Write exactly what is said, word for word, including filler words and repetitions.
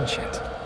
ancient.